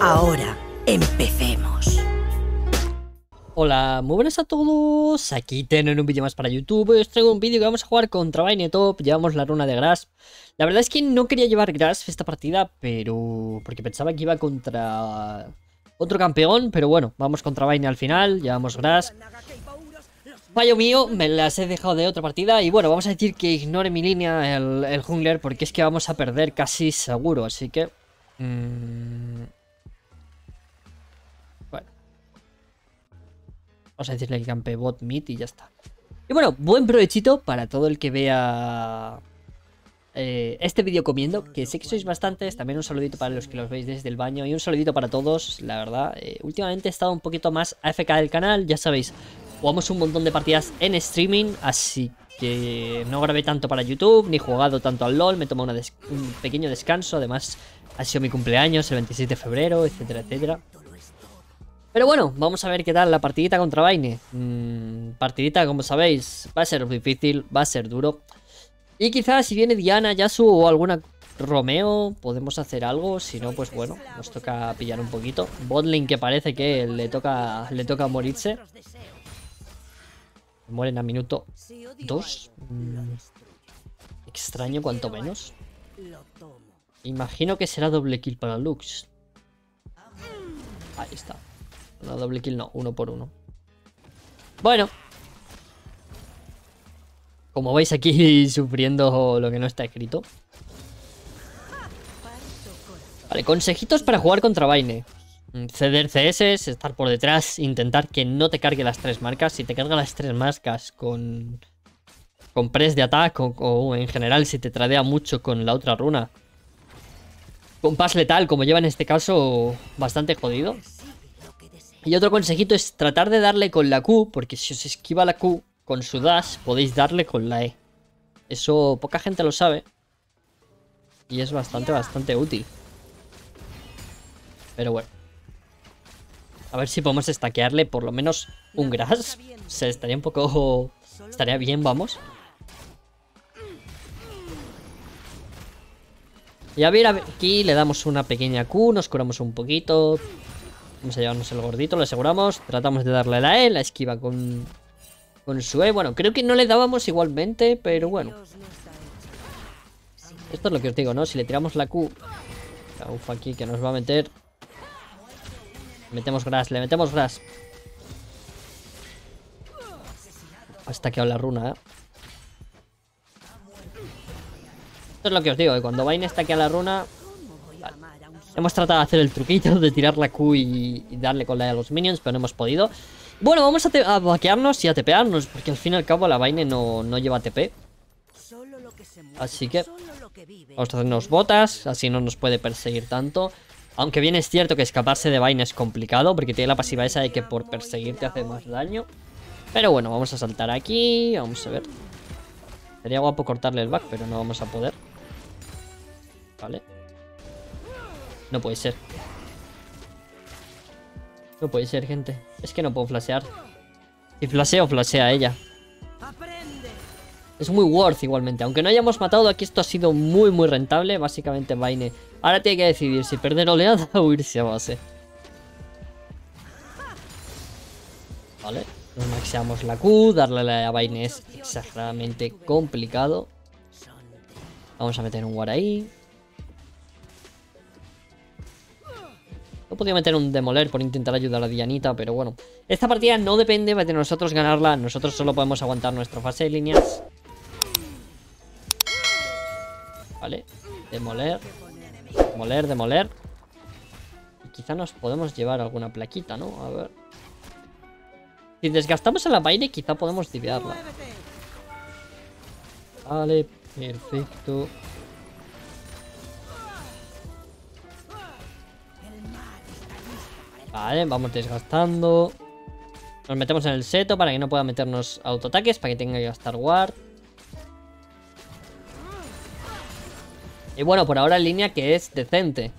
Ahora, empecemos. Hola, muy buenas a todos. Aquí tienen un vídeo más para YouTube. Os traigo un vídeo que vamos a jugar contra Vayne top. Llevamos la runa de Grasp. La verdad es que no quería llevar Grasp esta partida, pero... porque pensaba que iba contra otro campeón, pero bueno, vamos contra Vayne al final. Llevamos Grasp. Fallo mío, me las he dejado de otra partida. Y bueno, vamos a decir que ignore mi línea el jungler, porque es que vamos a perder casi seguro, así que... Bueno, vamos a decirle que campe bot mid y ya está. Y bueno, buen provechito para todo el que vea este vídeo comiendo, que sé que sois bastantes. También un saludito para los que los veis desde el baño. Y un saludito para todos, la verdad. Últimamente he estado un poquito más AFK del canal. Ya sabéis, jugamos un montón de partidas en streaming, así que no grabé tanto para YouTube, ni he jugado tanto al LOL. Me he tomado un pequeño descanso. Además, ha sido mi cumpleaños, el 27 de febrero, etcétera, etcétera. Pero bueno, vamos a ver qué tal la partidita contra Vayne. Partidita, como sabéis, va a ser difícil, va a ser duro. Y quizás si viene Diana, Yasuo o alguna Romeo, podemos hacer algo. Si no, pues bueno, nos toca pillar un poquito. Botlane, que parece que le toca morirse. Mueren a minuto 2. Extraño, cuanto menos. Imagino que será doble kill para Lux. Ahí está. No, doble kill no, 1 por 1. Bueno, como veis aquí sufriendo lo que no está escrito. Vale, consejitos para jugar contra Vayne. Ceder CS, estar por detrás, intentar que no te cargue las tres marcas. Si te carga las tres marcas con press de ataque o en general si te tradea mucho con la otra runa, con pass letal, como lleva en este caso, bastante jodido. Y otro consejito es tratar de darle con la Q, porque si os esquiva la Q con su dash, podéis darle con la E. Eso poca gente lo sabe y es bastante útil. Pero bueno, a ver si podemos stackearle por lo menos un Grasp. Se estaría un poco... estaría bien, vamos. Y a ver, aquí le damos una pequeña Q, nos curamos un poquito. Vamos a llevarnos el gordito, lo aseguramos. Tratamos de darle la E, la esquiva con su E. Bueno, creo que no le dábamos igualmente, pero bueno. Esto es lo que os digo, ¿no? Si le tiramos la Q... la ufa aquí que nos va a meter... metemos Grasp, le metemos Grasp. Hasta que habla runa, ¿eh? Esto es lo que os digo, que cuando Vayne está aquí a la runa... vale. Hemos tratado de hacer el truquito de tirar la Q y darle con la de los minions, pero no hemos podido. Bueno, vamos a vaquearnos y a tepearnos, porque al fin y al cabo la Vayne no lleva TP. Así que vamos a hacernos botas, así no nos puede perseguir tanto. Aunque bien es cierto que escaparse de Vayne es complicado, porque tiene la pasiva esa de que por perseguirte hace más daño. Pero bueno, vamos a saltar aquí, vamos a ver. Sería guapo cortarle el back, pero no vamos a poder. Vale. No puede ser. No puede ser, gente. Es que no puedo flashear. Si flasheo, flashea ella. Es muy worth igualmente. Aunque no hayamos matado, aquí esto ha sido muy rentable. Básicamente Vayne ahora tiene que decidir si perder oleada o irse a base. Vale, nos maxeamos la Q. Darle a Vayne es exageradamente complicado. Vamos a meter un War ahí. No podía meter un demoler por intentar ayudar a Dianita, pero bueno. Esta partida no depende de nosotros ganarla. Nosotros solo podemos aguantar nuestra fase de líneas. Vale, demoler. Demoler. Y quizá nos podemos llevar alguna plaquita, ¿no? A ver. Si desgastamos a la Vayne, quizá podemos divearla. Vale, perfecto. Vale, vamos desgastando. Nos metemos en el seto para que no pueda meternos autoataques, para que tenga que gastar ward. Y bueno, por ahora línea que es decente.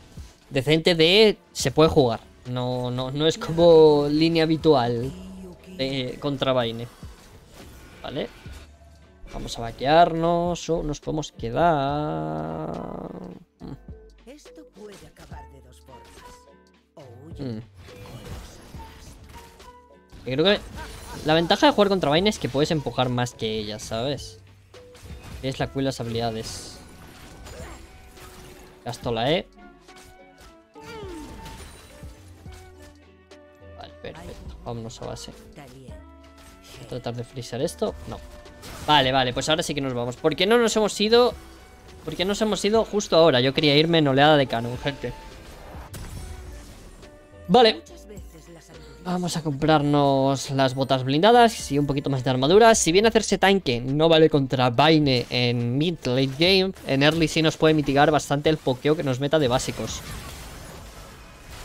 Decente de... se puede jugar. No es como línea habitual contra Vayne. Vale. Vamos a vaquearnos o nos podemos quedar... Y creo que la ventaja de jugar contra Vayne es que puedes empujar más que ella, ¿sabes? Es la Q y las habilidades. Gasto la E. Vale, perfecto. Vámonos a base. ¿Voy a tratar de frisar esto? No. Vale, vale, pues ahora sí que nos vamos. ¿Por qué no nos hemos ido? ¿Por qué nos hemos ido justo ahora? Yo quería irme en oleada de canon, gente. Vale. Vamos a comprarnos las botas blindadas y un poquito más de armadura. Si bien hacerse tanque no vale contra Vayne en mid-late game, en early sí nos puede mitigar bastante el pokeo que nos meta de básicos.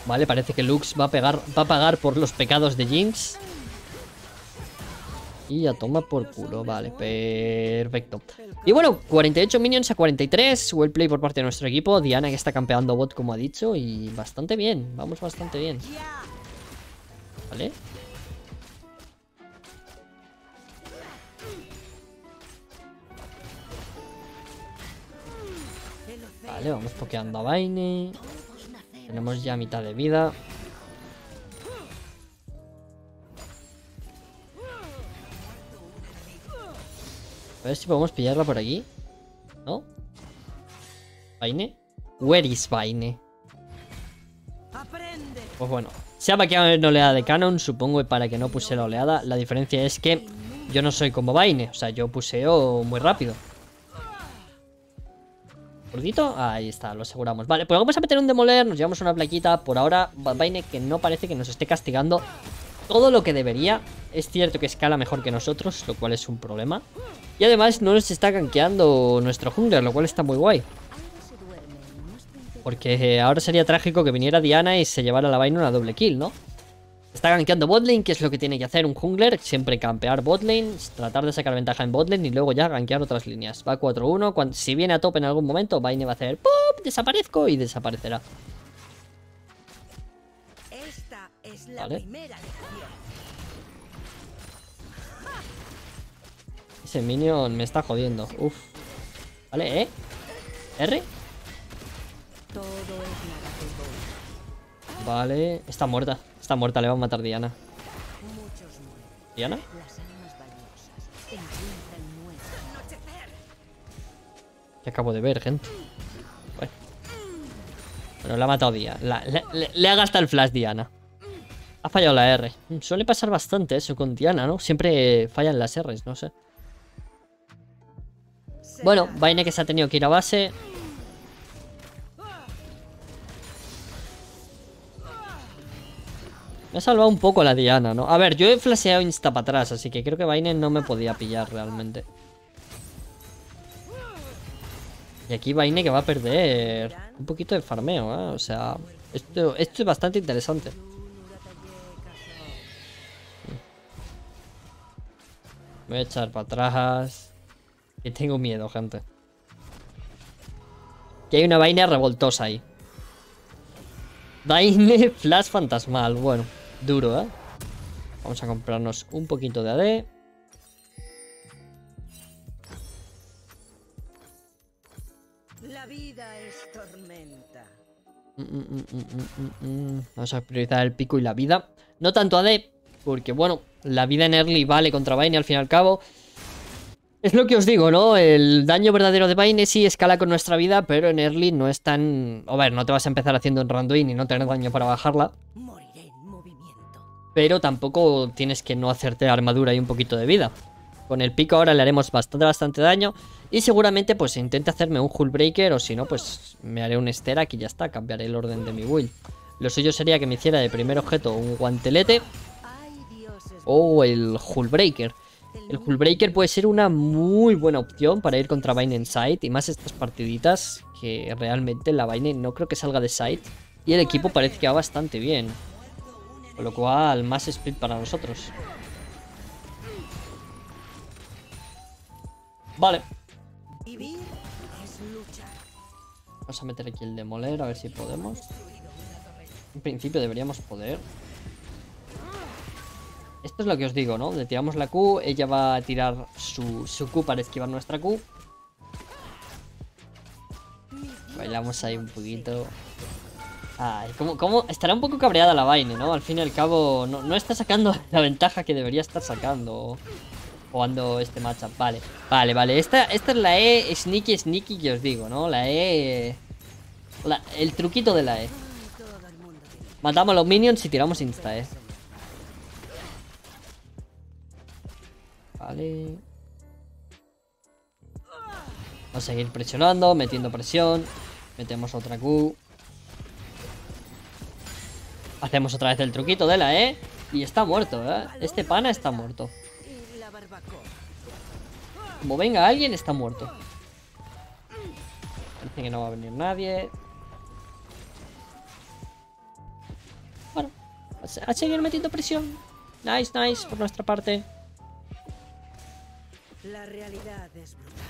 Vale, parece que Lux va a pagar por los pecados de Jinx. Y ya toma por culo, vale, perfecto. Y bueno, 48 minions a 43. Well play por parte de nuestro equipo. Diana, que está campeando bot como ha dicho. Y bastante bien, vamos bastante bien. Vale. Vale, vamos pokeando a Vayne. Tenemos ya mitad de vida. A ver si podemos pillarla por aquí. ¿No? ¿Vayne? Where is Vayne? Pues bueno, se ha vaqueado en oleada de canon, supongo, para que no puse la oleada. La diferencia es que yo no soy como Vayne, o sea, yo puseo muy rápido. ¿Gordito? Ahí está, lo aseguramos. Vale, pues vamos a meter un demoler, nos llevamos una plaquita. Por ahora, Vayne, que no parece que nos esté castigando todo lo que debería. Es cierto que escala mejor que nosotros, lo cual es un problema. Y además no nos está gankeando nuestro jungler, lo cual está muy guay. Porque ahora sería trágico que viniera Diana y se llevara a la Vayne una doble kill, ¿no? Está gankeando botlane, que es lo que tiene que hacer un jungler. Siempre campear botlane, tratar de sacar ventaja en botlane y luego ya gankear otras líneas. Va 4-1, si viene a tope en algún momento, Vayne va a hacer ¡pop! Desaparezco y desaparecerá. Vale. Ese minion me está jodiendo. Uf. Vale, ¿eh? ¿R? Vale. Está muerta. Está muerta. Le va a matar Diana. ¿Diana? ¿Qué acabo de ver, gente? Bueno. Bueno, la ha matado Diana. Le ha gastado el flash Diana. Ha fallado la R. Suele pasar bastante eso con Diana, ¿no? Siempre fallan las Rs, no sé. Bueno, Vayne, que se ha tenido que ir a base. Me ha salvado un poco la Diana, ¿no? A ver, yo he flasheado insta para atrás, así que creo que Vayne no me podía pillar realmente. Y aquí Vayne, que va a perder un poquito de farmeo, ¿eh? O sea, esto es bastante interesante. Me voy a echar para atrás. Que tengo miedo, gente. Que hay una Vayne revoltosa ahí. Vayne flash fantasmal. Bueno, duro, ¿eh? Vamos a comprarnos un poquito de AD. La vida es tormenta. Vamos a priorizar el pico y la vida. No tanto AD, porque bueno, la vida en early vale contra Vayne al fin y al cabo. Es lo que os digo, ¿no? El daño verdadero de Vayne sí escala con nuestra vida, pero en early no es tan... A ver, no te vas a empezar haciendo un Randuin y no tener daño para bajarla. Moriré en movimiento. Pero tampoco tienes que no hacerte armadura y un poquito de vida. Con el pico ahora le haremos bastante daño. Y seguramente pues intente hacerme un Hullbreaker, o si no pues me haré un Sterak y ya está. Cambiaré el orden de mi build. Lo suyo sería que me hiciera de primer objeto un guantelete. O el Hullbreaker. El Hullbreaker puede ser una muy buena opción para ir contra Vayne en side. Y más estas partiditas que realmente la Vayne no creo que salga de side. Y el equipo parece que va bastante bien. Con lo cual, más split para nosotros. Vale. Vamos a meter aquí el demoler, a ver si podemos. En principio deberíamos poder. Esto es lo que os digo, ¿no? Le tiramos la Q, ella va a tirar su Q para esquivar nuestra Q. Bailamos ahí un poquito. Ay, ¿cómo? Estará un poco cabreada la Vayne, ¿no? Al fin y al cabo, no está sacando la ventaja que debería estar sacando jugando este matchup. Vale. Esta es la E sneaky que os digo, ¿no? La E... el truquito de la E. Matamos a los minions y tiramos insta, ¿eh? Vale. Vamos a seguir presionando, metiendo presión. Metemos otra Q. Hacemos otra vez el truquito de la E. Y está muerto, ¿eh? Este pana está muerto. Como venga alguien, está muerto. Parece que no va a venir nadie. Bueno, a seguir metiendo presión. Nice por nuestra parte. La realidad es brutal.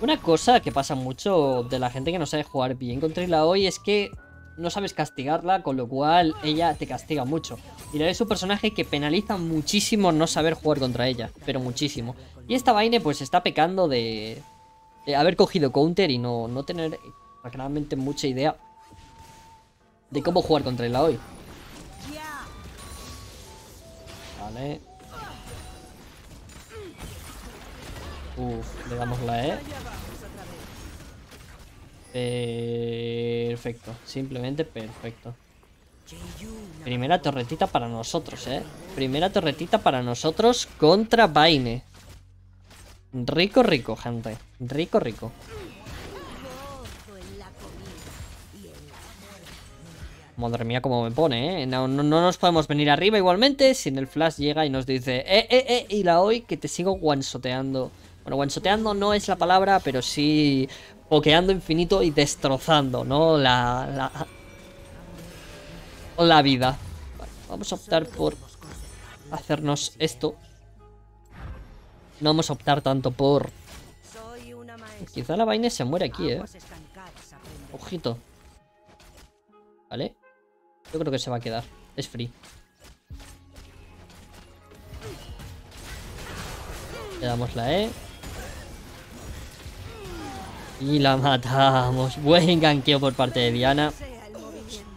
Una cosa que pasa mucho de la gente que no sabe jugar bien contra Illaoi es que no sabes castigarla, con lo cual ella te castiga mucho. Illaoi es un personaje que penaliza muchísimo no saber jugar contra ella, pero muchísimo. Y esta Vayne pues está pecando de haber cogido counter y no tener claramente mucha idea de cómo jugar contra Illaoi. Vale. Uf, le damos la E. Perfecto, simplemente perfecto. Primera torretita para nosotros, primera torretita para nosotros contra Vayne. Rico, gente. Rico. Madre mía, cómo me pone, ¿eh? No nos podemos venir arriba igualmente. Si en el flash llega y nos dice Illaoi, que te sigo guansoteando. Bueno, guansoteando no es la palabra, pero sí pokeando infinito y destrozando, ¿no? La vida. Vale, vamos a optar por hacernos esto. No vamos a optar tanto por... Quizá la Vayne se muere aquí, ¿eh? Ojito. Vale. Yo creo que se va a quedar. Es free. Le damos la E. Y la matamos. Buen ganqueo por parte de Diana.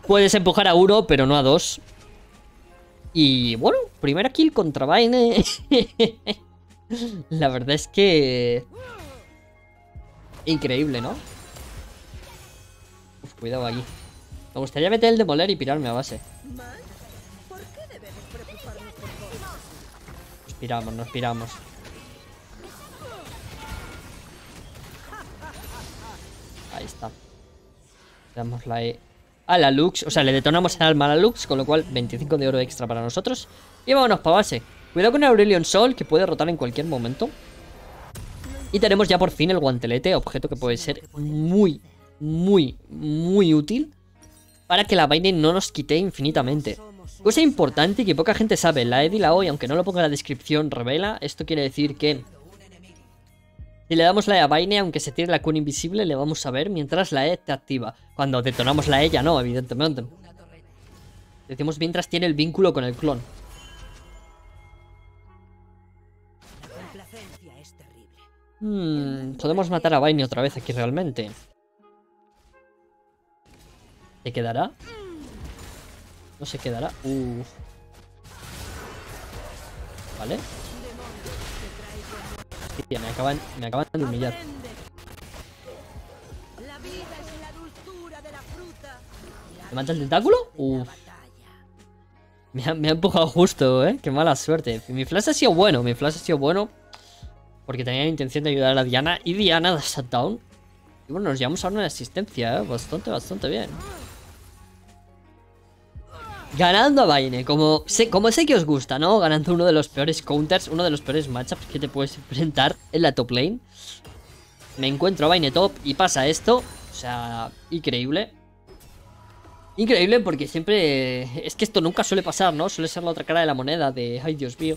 Puedes empujar a uno, pero no a dos. Y bueno, primera kill contra Vayne. La verdad es que... increíble, ¿no? Uf, cuidado aquí. Me gustaría meter el demoler y pirarme a base. Nos piramos. Ahí está. Le damos la E a la Lux. O sea, le detonamos el alma a la Lux, con lo cual 25 de oro extra para nosotros. Y vámonos para base. Cuidado con Aurelion Sol, que puede rotar en cualquier momento. Y tenemos ya por fin el guantelete, objeto que puede ser muy, muy, muy útil para que la Vayne no nos quite infinitamente. Cosa importante que poca gente sabe. La E de Illaoi, aunque no lo ponga en la descripción, revela. Esto quiere decir que si le damos la E a Vayne, aunque se tire la Q invisible, le vamos a ver mientras la E te activa. Cuando detonamos la E ya no, evidentemente. Decimos mientras tiene el vínculo con el clon. Podemos matar a Vayne otra vez aquí realmente. ¿Se quedará? No se quedará. Uf. Vale. Hostia, me acaban de humillar. ¿Me mata el tentáculo? Uf. Me ha empujado justo, ¿eh? Qué mala suerte. Mi flash ha sido bueno. Porque tenía la intención de ayudar a Diana. Y Diana da shutdown. Y bueno, nos llevamos ahora una asistencia, ¿eh? Bastante bien. Ganando a Vayne, como sé que os gusta, ¿no? Ganando uno de los peores counters, uno de los peores matchups que te puedes enfrentar en la top lane. Me encuentro a Vayne top y pasa esto. O sea, increíble. Increíble porque siempre... es que esto nunca suele pasar, ¿no? Suele ser la otra cara de la moneda de... ay, Dios mío,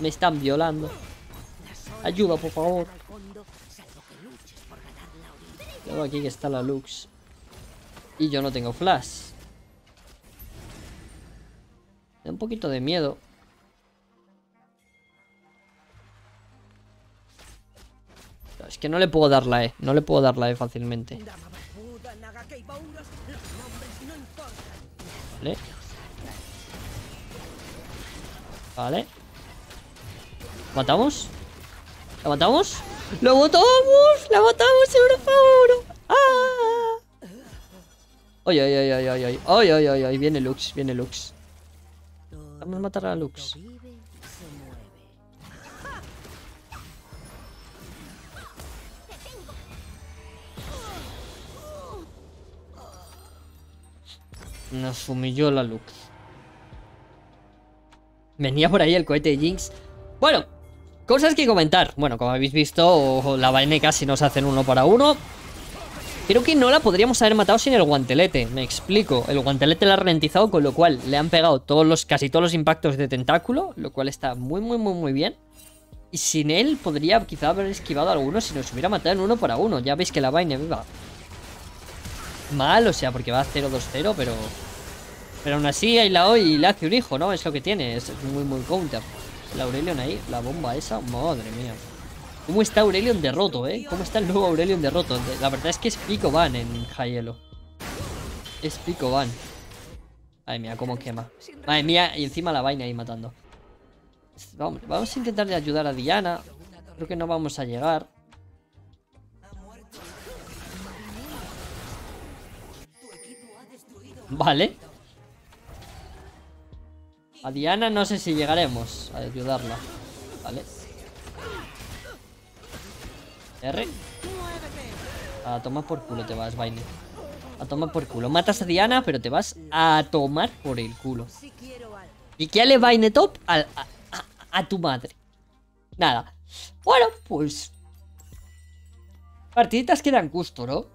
me están violando. Ayuda, por favor. Luego aquí que está la Lux. Y yo no tengo flash. Da un poquito de miedo. Es que no le puedo dar la E. No le puedo dar la E fácilmente. Vale. Vale. ¿Matamos? ¿La matamos? ¡Lo matamos! ¡La matamos! ¡Seguro favor! ¡Ah! ¡Oy, oy, oy, oy, oy, oy! ¡Oy, oy, oy, oy! Viene Lux, viene Lux. Vamos a matar a Lux. Nos humilló la Lux. Venía por ahí el cohete de Jinx. Bueno, cosas que comentar. Bueno, como habéis visto, la Vayne casi nos hacen 1 para 1. Creo que no la podríamos haber matado sin el guantelete. Me explico, el guantelete la ha ralentizado, con lo cual le han pegado todos los, casi todos los impactos de tentáculo, lo cual está muy bien. Y sin él podría quizá haber esquivado a alguno si nos hubiera matado en 1 para 1. Ya veis que la Vayne va mal, o sea, porque va a 0-2-0, pero aún así Illaoi y le hace un hijo, ¿no? Es lo que tiene, es muy counter. La Aurelion ahí, la bomba esa, madre mía. ¿Cómo está Aurelion de roto, eh? ¿Cómo está el nuevo Aurelion de roto? La verdad es que es pico ban en Hielo. Es pico ban. Ay, mía, cómo quema. Madre mía, y encima la Vayne ahí matando. Vamos a intentar ayudar a Diana. Creo que no vamos a llegar. Vale. A Diana no sé si llegaremos a ayudarla. Vale. R. A tomar por culo te vas, Vayne. A tomar por culo. Matas a Diana, pero te vas a tomar por el culo. Y que ale Vayne top a tu madre. Nada. Bueno, pues partiditas que dan gusto, ¿no?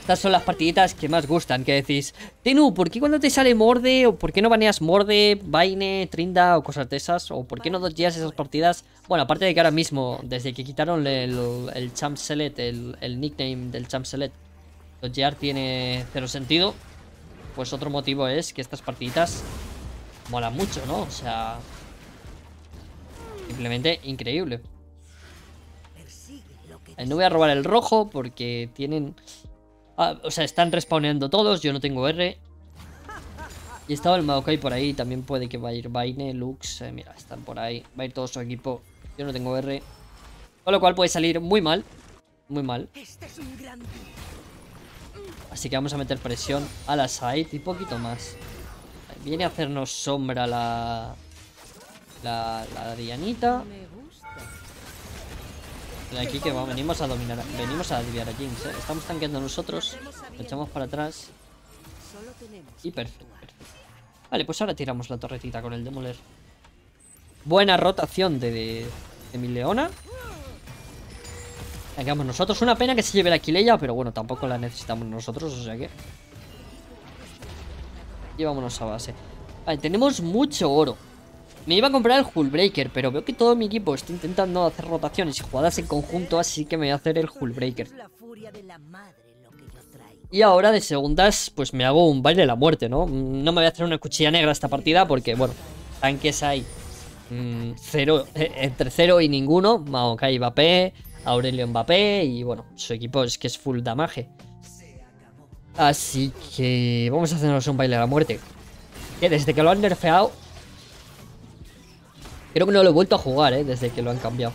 Estas son las partiditas que más gustan, que decís, Tenu, ¿por qué cuando te sale Morde? ¿O por qué no baneas Morde, Vayne, Trinda o cosas de esas? ¿O por qué no dodgeas esas partidas? Bueno, aparte de que ahora mismo, desde que quitaron el Champ Select, el nickname del Champ Select, dodgear tiene cero sentido. Pues otro motivo es que estas partiditas molan mucho, ¿no? O sea, simplemente increíble. No voy a robar el rojo porque tienen... Ah, o sea, están respawneando todos. Yo no tengo R. Y estaba el Maokai por ahí. También puede que va a ir Vayne, Lux. Mira, están por ahí. Va a ir todo su equipo. Yo no tengo R. Con lo cual puede salir muy mal. Muy mal. Así que vamos a meter presión a la side y poquito más. Viene a hacernos sombra la Dianita. De aquí que vamos, venimos a dominar, venimos a desviar a Jinx, ¿eh? Estamos tanqueando nosotros, lo echamos para atrás. Y perfecto, perfecto. Vale, pues ahora tiramos la torretita con el demoler. Buena rotación de mi leona. Tengamos nosotros, una pena que se lleve la Kileya, pero bueno, tampoco la necesitamos nosotros, o sea que llevámonos a base. Vale, tenemos mucho oro. Me iba a comprar el Hullbreaker, pero veo que todo mi equipo está intentando hacer rotaciones y jugadas en conjunto, así que me voy a hacer el Hullbreaker. Y ahora de segundas, pues me hago un baile de la muerte, ¿no? No me voy a hacer una cuchilla negra esta partida porque, bueno, tanques hay entre 0 y ninguno. Maokai va P, Aurelion va P y, bueno, su equipo es que es full damage. Así que vamos a hacernos un baile de la muerte. Que desde que lo han nerfeado... Creo que no lo he vuelto a jugar, desde que lo han cambiado.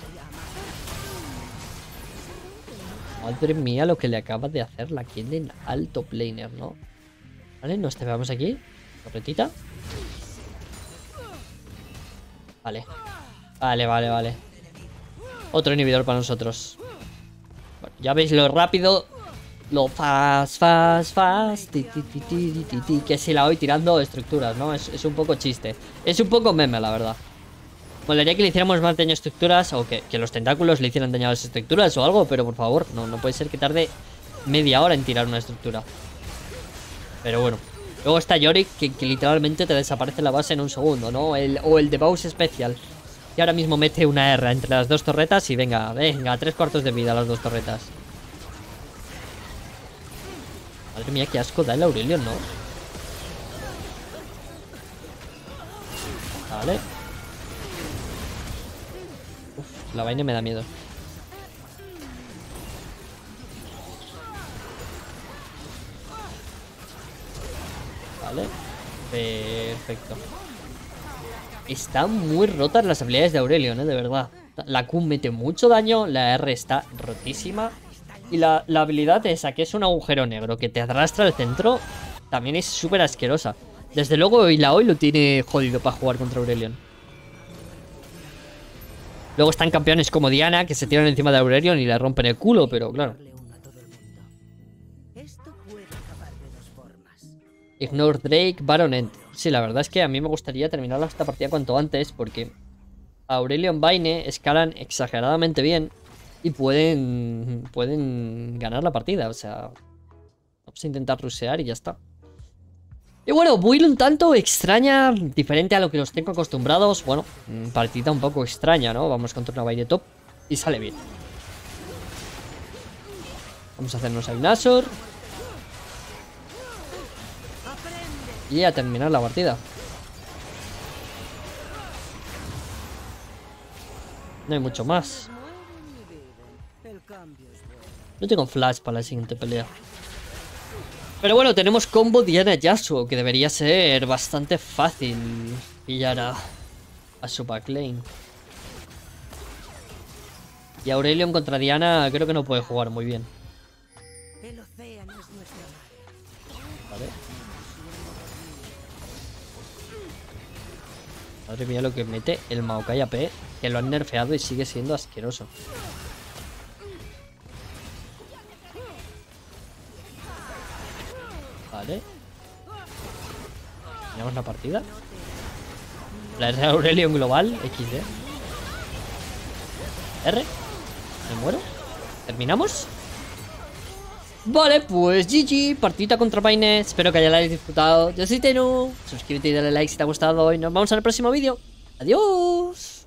Madre mía, lo que le acaba de hacer la Kinden al top laner, ¿no? Vale, nos tepamos aquí. Torretita. Vale. Vale. Otro inhibidor para nosotros. Bueno, ya veis lo rápido. Lo fast. Que si la voy tirando estructuras, ¿no? Es un poco chiste. Es un poco meme, la verdad. Molaría que le hiciéramos más daño a estructuras o que los tentáculos le hicieran daño a las estructuras o algo, pero por favor, no puede ser que tarde media hora en tirar una estructura. Pero bueno. Luego está Yorick, que literalmente te desaparece la base en un segundo, ¿no? O el de Boss Special. Y ahora mismo mete una R entre las dos torretas y venga, 3/4 de vida las dos torretas. Madre mía, qué asco da el Aurelion, ¿no? Vale. La Vayne me da miedo. Vale, perfecto. Están muy rotas las habilidades de Aurelion, de verdad. La Q mete mucho daño, la R está rotísima. Y la habilidad esa, que es un agujero negro que te arrastra al centro, también es súper asquerosa. Desde luego Illaoi lo tiene jodido para jugar contra Aurelion. Luego están campeones como Diana, que se tiran encima de Aurelion y le rompen el culo, pero claro. Ignore Drake, Baronet. Sí, la verdad es que a mí me gustaría terminar esta partida cuanto antes, porque Aurelion Vayne escalan exageradamente bien y pueden ganar la partida. O sea, vamos a intentar rushear y ya está. Y bueno, build un tanto extraña, diferente a lo que los tengo acostumbrados. Bueno, partida un poco extraña, ¿no? Vamos contra una Vayne top y sale bien. Vamos a hacernos al Nashor y a terminar la partida. No hay mucho más. No tengo flash para la siguiente pelea. Pero bueno, tenemos combo Diana Yasuo, que debería ser bastante fácil pillar a su backlane. Y Aurelion contra Diana creo que no puede jugar muy bien. Madre mía lo que mete el Maokai AP, que lo han nerfeado y sigue siendo asqueroso. Vale. Tenemos la partida. La R de Aurelion global, XD. R. Me muero. Terminamos. Vale, pues GG, partida contra Vayne. Espero que ya la hayáis disfrutado. Yo soy Tenu, suscríbete y dale like si te ha gustado. Y nos vemos en el próximo vídeo. Adiós.